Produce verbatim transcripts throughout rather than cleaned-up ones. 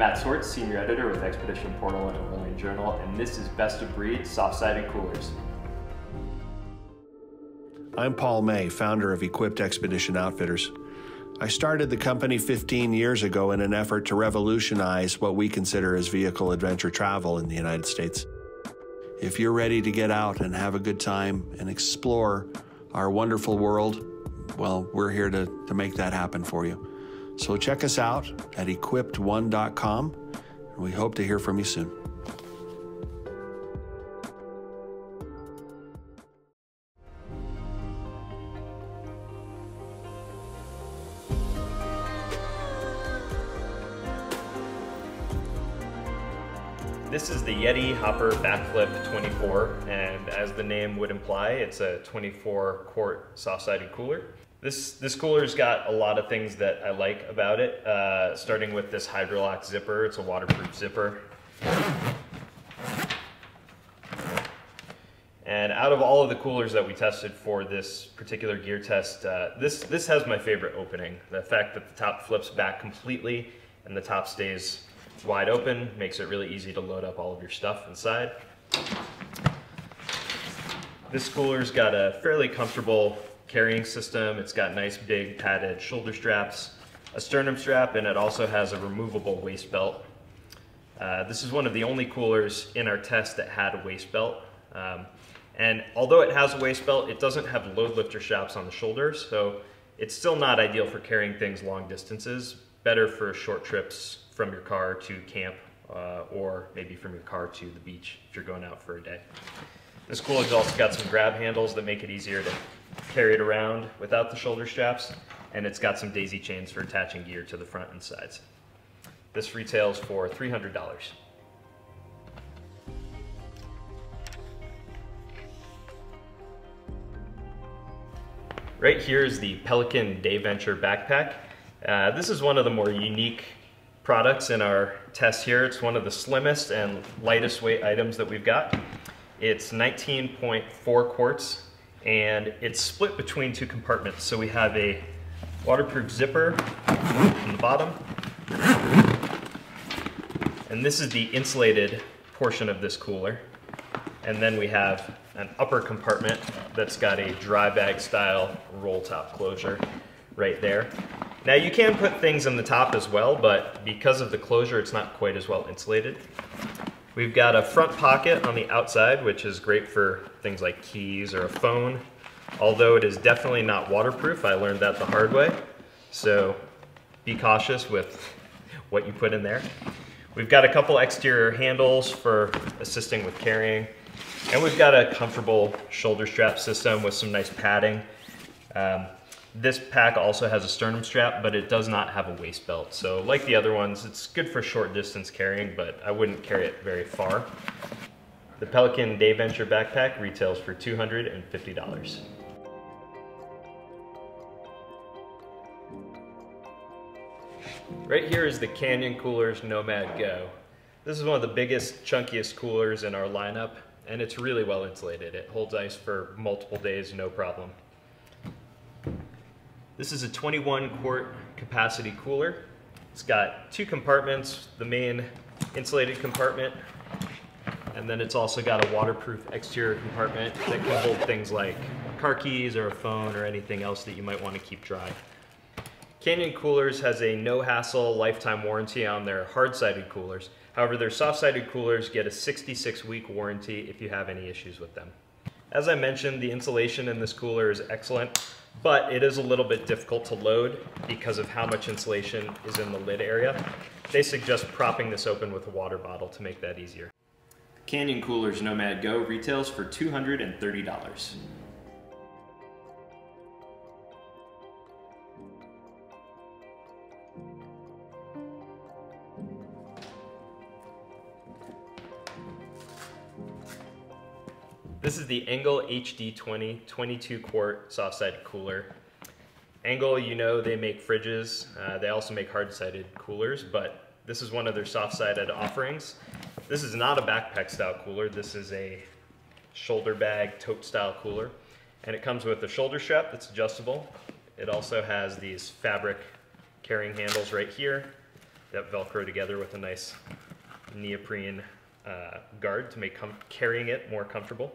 I'm Matt Swartz, Senior Editor with Expedition Portal and Overland Journal, and this is Best of Breed Soft-Sided Coolers. I'm Paul May, founder of Equipped Expedition Outfitters. I started the company fifteen years ago in an effort to revolutionize what we consider as vehicle adventure travel in the United States. If you're ready to get out and have a good time and explore our wonderful world, well, we're here to, to make that happen for you. So check us out at equipt one dot com, and we hope to hear from you soon. This is the Yeti Hopper Backflip twenty-four, and as the name would imply, it's a twenty-four quart soft-sided cooler. This, this cooler's got a lot of things that I like about it, uh, starting with this HydroLock zipper. It's a waterproof zipper. And out of all of the coolers that we tested for this particular gear test, uh, this, this has my favorite opening. The fact that the top flips back completely and the top stays wide open makes it really easy to load up all of your stuff inside. This cooler's got a fairly comfortable carrying system. It's got nice big padded shoulder straps, a sternum strap, and it also has a removable waist belt. Uh, this is one of the only coolers in our test that had a waist belt. Um, and although it has a waist belt, it doesn't have load lifter straps on the shoulders, so it's still not ideal for carrying things long distances, better for short trips from your car to camp uh, or maybe from your car to the beach if you're going out for a day. This cooler's also got some grab handles that make it easier to carry it around without the shoulder straps, and it's got some daisy chains for attaching gear to the front and sides. This retails for three hundred dollars. Right here is the Pelican Dayventure Backpack. Uh, this is one of the more unique products in our test here. It's one of the slimmest and lightest weight items that we've got. It's nineteen point four quarts. And it's split between two compartments. So we have a waterproof zipper on the bottom. And this is the insulated portion of this cooler. And then we have an upper compartment that's got a dry bag style roll top closure right there. Now you can put things in the top as well, but because of the closure, it's not quite as well insulated. We've got a front pocket on the outside, which is great for things like keys or a phone. Although it is definitely not waterproof, I learned that the hard way. So be cautious with what you put in there. We've got a couple exterior handles for assisting with carrying. And we've got a comfortable shoulder strap system with some nice padding. Um, this pack also has a sternum strap, but it does not have a waist belt. So like the other ones, it's good for short distance carrying, but I wouldn't carry it very far. The Pelican Dayventure Backpack retails for two hundred fifty dollars. Right here is the Canyon Coolers Nomad Go. This is one of the biggest, chunkiest coolers in our lineup, and it's really well insulated. It holds ice for multiple days, no problem. This is a twenty-one quart capacity cooler. It's got two compartments, the main insulated compartment, and then it's also got a waterproof exterior compartment that can hold things like car keys or a phone or anything else that you might want to keep dry. Canyon Coolers has a no-hassle lifetime warranty on their hard-sided coolers. However, their soft-sided coolers get a sixty-six week warranty if you have any issues with them. As I mentioned, the insulation in this cooler is excellent, but it is a little bit difficult to load because of how much insulation is in the lid area. They suggest propping this open with a water bottle to make that easier. Canyon Coolers Nomad Go retails for two hundred thirty dollars. This is the Engel H D twenty twenty-two quart soft-sided cooler. Engel, you know, they make fridges. Uh, they also make hard-sided coolers, but this is one of their soft-sided offerings. This is not a backpack-style cooler. This is a shoulder bag, tote-style cooler. And it comes with a shoulder strap that's adjustable. It also has these fabric carrying handles right here. that Velcro together with a nice neoprene uh, guard to make carrying it more comfortable.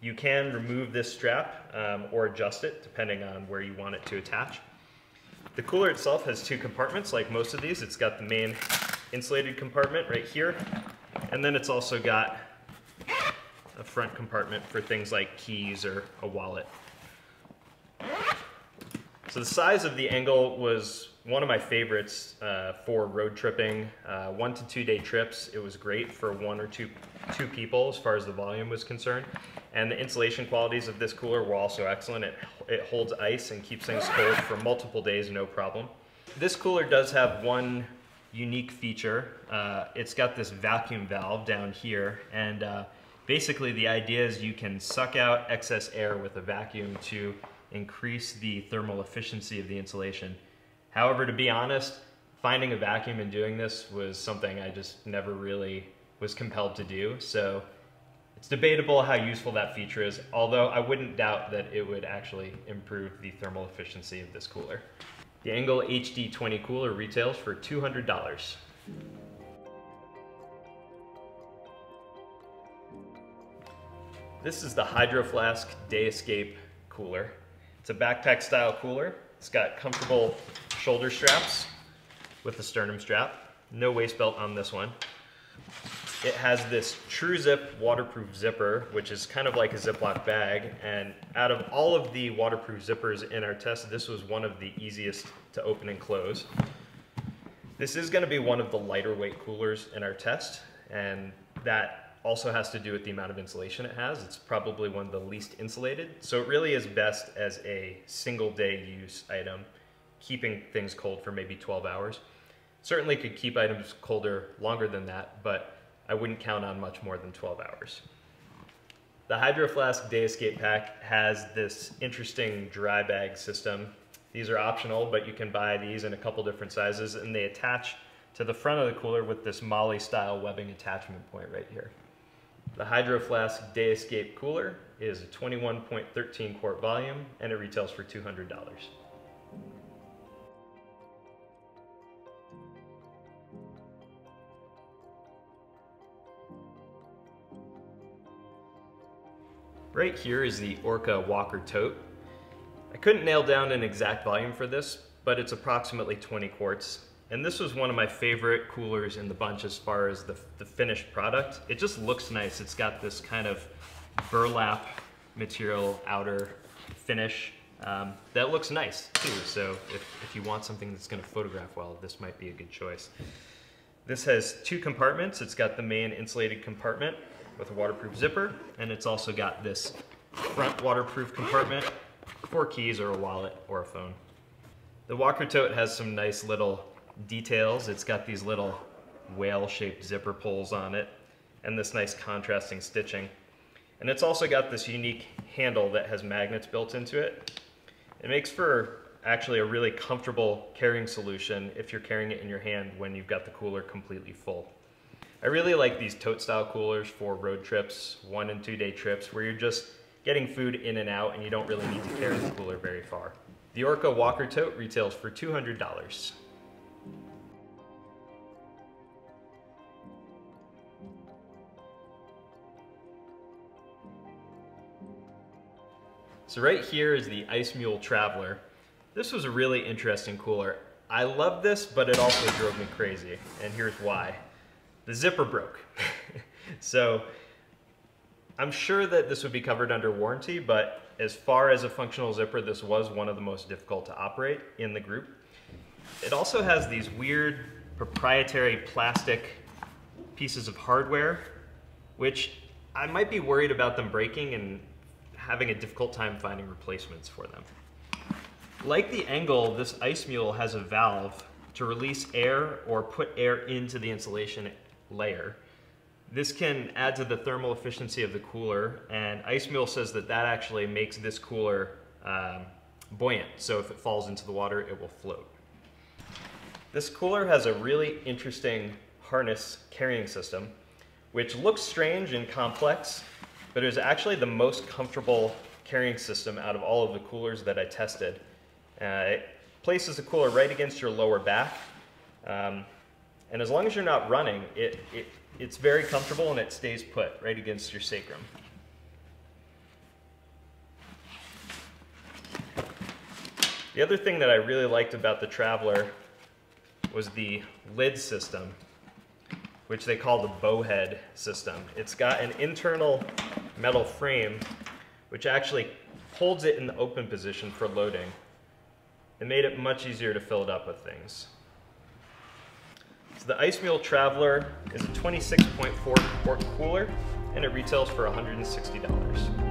You can remove this strap um, or adjust it depending on where you want it to attach. The cooler itself has two compartments like most of these. It's got the main insulated compartment right here, and then it's also got a front compartment for things like keys or a wallet. So the size of the Engel was one of my favorites uh, for road tripping. Uh, one to two day trips, it was great for one or two, two people as far as the volume was concerned. And the insulation qualities of this cooler were also excellent. It, it holds ice and keeps things cold for multiple days, no problem. This cooler does have one unique feature. Uh, it's got this vacuum valve down here, and uh, basically the idea is you can suck out excess air with a vacuum to increase the thermal efficiency of the insulation. However, to be honest, finding a vacuum and doing this was something I just never really was compelled to do. So it's debatable how useful that feature is, although I wouldn't doubt that it would actually improve the thermal efficiency of this cooler. The Engel H D twenty cooler retails for two hundred dollars. This is the Hydro Flask Day Escape Cooler. It's a backpack style cooler. It's got comfortable shoulder straps with a sternum strap. No waist belt on this one. It has this TruZip waterproof zipper, which is kind of like a Ziploc bag, and out of all of the waterproof zippers in our test, this was one of the easiest to open and close. This is going to be one of the lighter weight coolers in our test, and that also has to do with the amount of insulation it has. It's probably one of the least insulated, so it really is best as a single day use item, keeping things cold for maybe twelve hours. Certainly could keep items colder longer than that, but I wouldn't count on much more than twelve hours. The Hydro Flask Day Escape Pack has this interesting dry bag system. These are optional, but you can buy these in a couple different sizes, and they attach to the front of the cooler with this Molly style webbing attachment point right here. The Hydro Flask Day Escape Cooler is a twenty-one point one three quart volume, and it retails for two hundred dollars. Right here is the Orca Walker Tote. I couldn't nail down an exact volume for this, but it's approximately twenty quarts. And this was one of my favorite coolers in the bunch as far as the, the finished product. It just looks nice. It's got this kind of burlap material outer finish um, that looks nice too. So if, if you want something that's gonna photograph well, this might be a good choice. This has two compartments. It's got the main insulated compartment with a waterproof zipper, and it's also got this front waterproof compartment for keys or a wallet or a phone. The Walker Tote has some nice little details. It's got these little whale-shaped zipper pulls on it and this nice contrasting stitching. And it's also got this unique handle that has magnets built into it. It makes for actually a really comfortable carrying solution if you're carrying it in your hand when you've got the cooler completely full. I really like these tote style coolers for road trips, one and two day trips, where you're just getting food in and out and you don't really need to carry the cooler very far. The Orca Walker Tote retails for two hundred dollars. So right here is the Ice Mule Traveler. This was a really interesting cooler. I love this, but it also drove me crazy, and here's why. The zipper broke. So I'm sure that this would be covered under warranty, but as far as a functional zipper, this was one of the most difficult to operate in the group. It also has these weird proprietary plastic pieces of hardware, which I might be worried about them breaking and having a difficult time finding replacements for them. Like the Engel, this Ice Mule has a valve to release air or put air into the insulation layer. This can add to the thermal efficiency of the cooler, and Ice Mule says that that actually makes this cooler um, buoyant, so if it falls into the water, it will float. This cooler has a really interesting harness carrying system, which looks strange and complex, but it is actually the most comfortable carrying system out of all of the coolers that I tested. Uh, it places the cooler right against your lower back. Um, And as long as you're not running, it, it, it's very comfortable and it stays put right against your sacrum. The other thing that I really liked about the Traveler was the lid system, which they call the bowhead system. It's got an internal metal frame, which actually holds it in the open position for loading. It made it much easier to fill it up with things. So the Ice Mule Traveler is a twenty-six point four quart cooler, and it retails for one hundred sixty dollars.